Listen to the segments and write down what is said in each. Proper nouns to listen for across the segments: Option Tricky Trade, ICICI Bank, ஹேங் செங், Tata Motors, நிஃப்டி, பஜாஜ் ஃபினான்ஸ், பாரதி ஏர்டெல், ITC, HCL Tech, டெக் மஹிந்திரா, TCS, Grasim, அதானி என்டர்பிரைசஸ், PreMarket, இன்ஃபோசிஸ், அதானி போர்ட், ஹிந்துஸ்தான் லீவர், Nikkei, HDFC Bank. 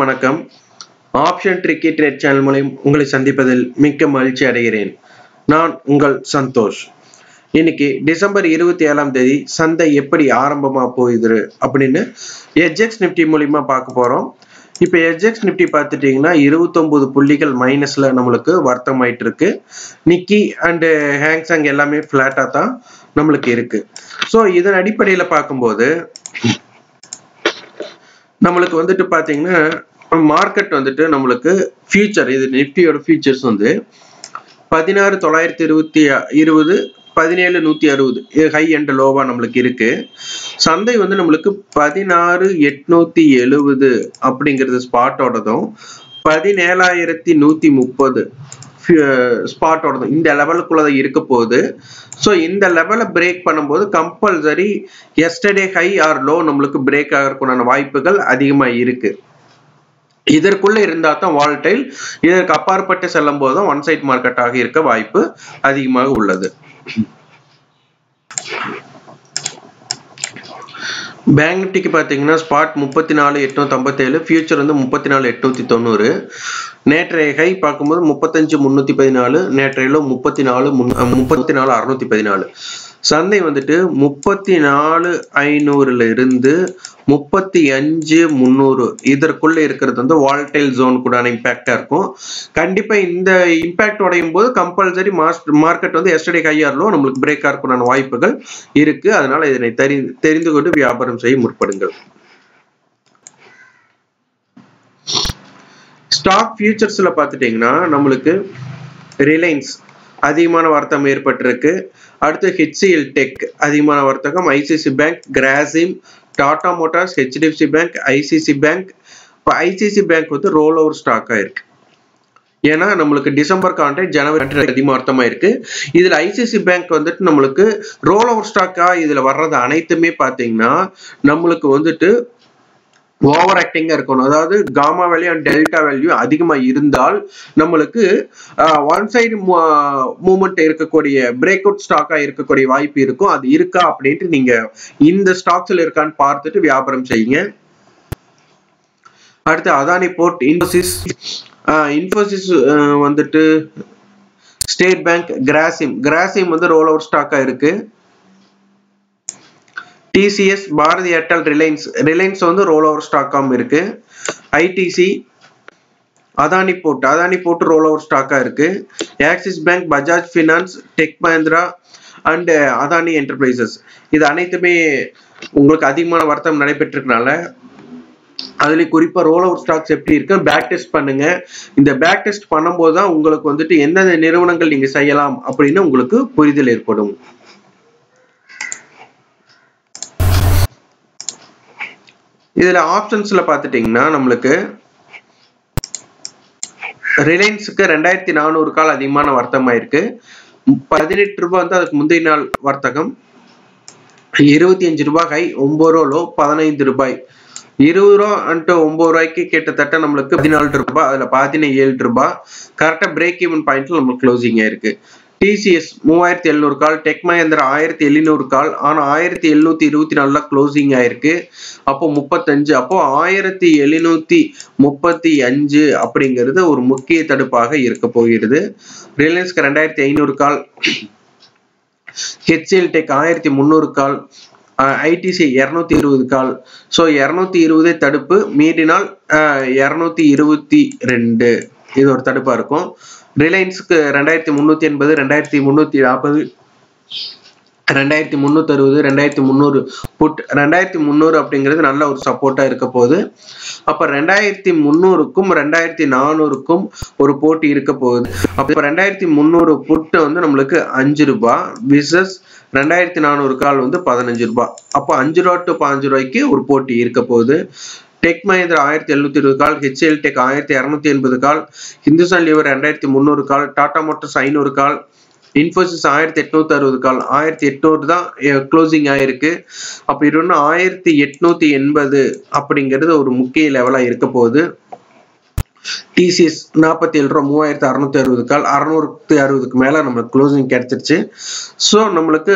வணக்கம் option tricky trade channel மூலம் உங்களை சந்திப்பதில் மிக்க மகிழ்ச்சி அடைகிறேன். நான் உங்கள் சந்தோஷ். இன்னைக்கு டிசம்பர் 27ஆம் தேதி சந்தை எப்படி ஆரம்பமா போயிடுது அப்படின்னு எஜ்எக்ஸ் நிஃப்டி மூலமா பார்க்க போறோம். இப்போ எஜ்எக்ஸ் நிஃப்டி பார்த்துட்டீங்கன்னா 29 புள்ளிகள் மைனஸ்ல நம்மளுக்கு வர்த்தகம் ஆயிட்டு இருக்கு. நிக்கி அண்ட் ஹேங் செங் எல்லாமே ஃபிளாட்டா தான் நம்மளுக்கு இருக்கு. ஸோ இதன் அடிப்படையில பார்க்கும்போது நம்மளுக்கு வந்துட்டு பாத்தீங்கன்னா மார்க்கெட் வந்துட்டு நம்மளுக்கு ஃபியூச்சர் இது நிஃப்டியோட ஃபியூச்சர்ஸ் வந்து 16,920 17,160 ஹை அண்ட் லோவா நம்மளுக்கு இருக்கு. சந்தை வந்து நம்மளுக்கு 16,870 அப்படிங்கிறது ஸ்பாட்டோடதும் 17,130 ஸ்பாட்டோடதும் இந்த லெவலுக்குள்ளதான் இருக்க போகுது. ஸோ இந்த லெவலை பிரேக் பண்ணும்போது compulsory yesterday high or low நம்மளுக்கு பிரேக் ஆகிறதுக்கான வாய்ப்புகள் அதிகமாக இருக்கு. இதற்குள்ள இருந்தா தான் வால்டைல், இதற்கு அப்பாற்பட்டு செல்லும் போது தான் ஒன் சைட் மார்க்கெட்டாக இருக்க வாய்ப்பு அதிகமாக உள்ளது. பேங்க் நிஃப்டிக்கு பாத்தீங்கன்னா ஸ்பாட் 34,857, ஃபியூச்சர் வந்து 34,890. நேற்றைய ஹை பார்க்கும்போது 35,314, நேற்றையில 34,614. சந்தை வந்துட்டு 34,500ல இருந்து 35,300 இதற்குள்ள இருக்கிறது வந்து வால்டைல் ஜோன் கூடான இம்பாக்டா இருக்கும். கண்டிப்பா இந்த இம்பாக்ட் உடையும் போது கம்பல்சரி மார்க்கெட் வந்து எஸ்டர்டே கையாரலோ நம்மளுக்கு பிரேக் ஆகக்கூடான வாய்ப்புகள் இருக்கு. அதனால இதனை தெரிந்து கொண்டு வியாபாரம் செய்ய முற்படுங்கள். ஸ்டாக் ஃபியூச்சர்ஸ்ல பார்த்துட்டீங்கன்னா நம்மளுக்கு ரிலையன்ஸ் அதிகமான வர்த்தகம் ஏற்பட்டிருக்கு. அடுத்து HCL Tech அதிகமான வர்த்தகம், ICICI Bank, Grasim, Tata Motors, HDFC Bank, ICICI Bank. இப்போ ICICI Bank வந்து ரோல் ஓவர் ஸ்டாக்காக இருக்கு. ஏன்னா நம்மளுக்கு டிசம்பர் கான்ட்ராக்ட் ஜனவரி அதிகமாக அர்த்தமாக இருக்கு. இதில் ஐசிசி பேங்க் வந்துட்டு நம்மளுக்கு ரோல் ஓவர் ஸ்டாக்காக இதில் வர்றது அனைத்துமே பார்த்தீங்கன்னா நம்மளுக்கு வந்துட்டு ஓவர் ஆக்டிங்கா இருக்கணும். அதாவது gamma value and delta value அதிகமா இருந்தால் நம்மளுக்கு ஒன் சைடு மூவ்மெண்ட் இருக்கக்கூடிய பிரேக் அவுட் ஸ்டாக்கா இருக்கக்கூடிய வாய்ப்பு இருக்கும். அது இருக்கா அப்படின்ட்டு நீங்க இந்த ஸ்டாக்ஸ்ல இருக்கான்னு பார்த்துட்டு வியாபாரம் செய்யுங்க. அடுத்து அதானி போர்ட், இன்ஃபோசிஸ் வந்துட்டு ஸ்டேட் பேங்க், கிராசிம் வந்து ரோல் ஓவர் ஸ்டாக்கா இருக்கு. TCS, பாரதி ஏர்டெல், ரிலையன்ஸ் வந்து ரோல் ஓவர் ஸ்டாக்காகவும் இருக்கு. ITC, அதானி போர்ட் roll over ஸ்டாக்கா இருக்கு. Axis bank, பஜாஜ் ஃபினான்ஸ், டெக் மஹிந்திரா and அதானி என்டர்பிரைசஸ் இது அனைத்துமே உங்களுக்கு அதிகமான வர்த்தகம் நடைபெற்றிருக்கனால அதுல குறிப்பா ரோல் ஓவர் ஸ்டாக்ஸ் எப்படி இருக்கு பேக் டெஸ்ட் பண்ணுங்க. இந்த பேக் டெஸ்ட் பண்ணும்போது தான் உங்களுக்கு வந்துட்டு எந்தெந்த நிறுவனங்கள் நீங்க செய்யலாம் அப்படின்னு உங்களுக்கு புரிதல் ஏற்படும். இதுல ஆப்ஷன்ஸ்ல பாத்துட்டீங்கன்னா நம்மளுக்கு ரிலையன்ஸுக்கு 2,400 கால் அதிகமான வர்த்தகம் ஆயிருக்கு. 18 ரூபாய் வந்து அதுக்கு முந்தைய நாள் வர்த்தகம். 25 ரூபாய் ஹை, 9 ரூபா லோ, 15 ரூபாய். 20 ரூபா அண்ட் 9 ரூபாய்க்கு கிட்டத்தட்ட நம்மளுக்கு 14 ரூபாய், அதுல 17 ரூபாய் கரெக்டா பிரேக் ஈவன் பாயிண்ட்ல நம்மளுக்கு க்ளோசிங் ஆயிருக்கு. TCS 3,700 call, டெக் மஹிந்திரா 1,700 call, ஆனால் 1,724 க்ளோசிங் ஆயிருக்கு. அப்போ 35, அப்போ 1,735 அப்படிங்கிறது ஒரு முக்கிய தடுப்பாக இருக்க போகிறது. ரிலையன்ஸ்க்கு 2,500 call, HCL Tech 1,300 call, ITC 220 call. So 220 தடுப்பு மீறினால் 222 இது ஒரு தடுப்பா இருக்கும். ரிலையன்ஸுக்கு 2,380, 2,340, 2,360, 2,300 புட், 2,300 அப்படிங்கிறது நல்ல ஒரு சப்போர்ட்டா இருக்க போகுது. அப்ப 2,300க்கும் 2,400க்கும் ஒரு போட்டி இருக்க போகுது. அப்ப 2,300 புட்டு வந்து நம்மளுக்கு 5 ரூபாய் விசஸ் 2,400 கால் வந்து 15 ரூபாய். அப்போ 5 ரூபா to 15 ரூபாய்க்கு ஒரு போட்டி இருக்க போகுது. டெக் மஹிந்திரா 1,720 call, HCL Tech 1,280 call, ஹிந்துஸ்தான் லீவர் 2,300 call, Tata motors 500 call, இன்ஃபோசிஸ் 1,860 call. 1,800 தான் க்ளோசிங் ஆயிருக்கு. அப்போ இது ஒன்று 1,880 அப்படிங்கிறது ஒரு முக்கிய லெவலாக இருக்க போகுது. TCS 47 ரூபா, 3,660 கால், 660க்கு மேல நம்மளுக்கு க்ளோசிங் கிடைச்சிருச்சு. ஸோ நம்மளுக்கு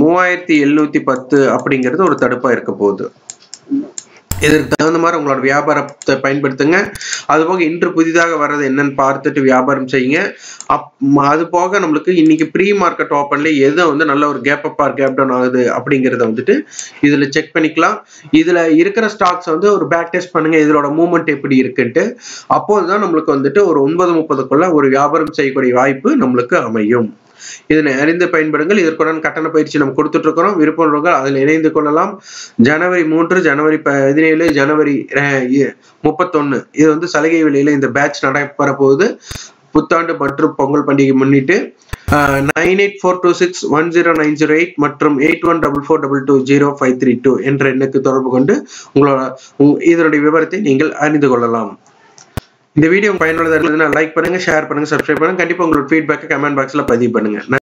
3,710 அப்படிங்கிறது ஒரு தடுப்பா இருக்க போகுது. இதற்கு தகுந்த மாதிரி உங்களோட வியாபாரத்தை பயன்படுத்துங்க. அதுபோக இன்று புதிதாக வரது என்னன்னு பார்த்துட்டு வியாபாரம் செய்யுங்க. அதுபோக நம்மளுக்கு இன்னைக்கு ப்ரீ மார்க்கெட் ஓப்பன்ல எது வந்து நல்ல ஒரு gap up or gap down ஆகுது அப்படிங்கறத வந்துட்டு இதுல செக் பண்ணிக்கலாம். இதுல இருக்கிற ஸ்டாக்ஸ் வந்து ஒரு பேக் டெஸ்ட் பண்ணுங்க, இதோட மூவ்மெண்ட் எப்படி இருக்குன்ட்டு. அப்போதுதான் நம்மளுக்கு வந்துட்டு ஒரு 9:30க்குள்ள ஒரு வியாபாரம் செய்யக்கூடிய வாய்ப்பு நம்மளுக்கு அமையும். இதனை அறிந்து பயன்படுங்கள். இதற்குடன் கட்டண பயிற்சி நம்ம கொடுத்துட்டு இருக்கிறோம். விருப்பங்கள் அதில் இணைந்து கொள்ளலாம். ஜனவரி 3, ஜனவரி 17, ஜனவரி 31 இது வந்து சலுகை விலையில இந்த பேட்ச் நடைபெற போகுது. புத்தாண்டு மற்றும் பொங்கல் பண்டிகை முன்னிட்டு 9842610908 மற்றும் 8144220532 என்ற எண்ணுக்கு தொடர்பு கொண்டு உங்களோட இதனுடைய விவரத்தை நீங்கள் அறிந்து கொள்ளலாம். இந்த வீடியோ பயனுள்ளதாக இருந்ததுன்னா லைக் பண்ணுங்க, ஷேர் பண்ணுங்க, சப்ஸ்கிரைப் பண்ணுங்க. கண்டிப்பா உங்களோட ஃபீட்பேக்கை கமெண்ட் பாக்ஸ்ல பதிவு பண்ணுங்க.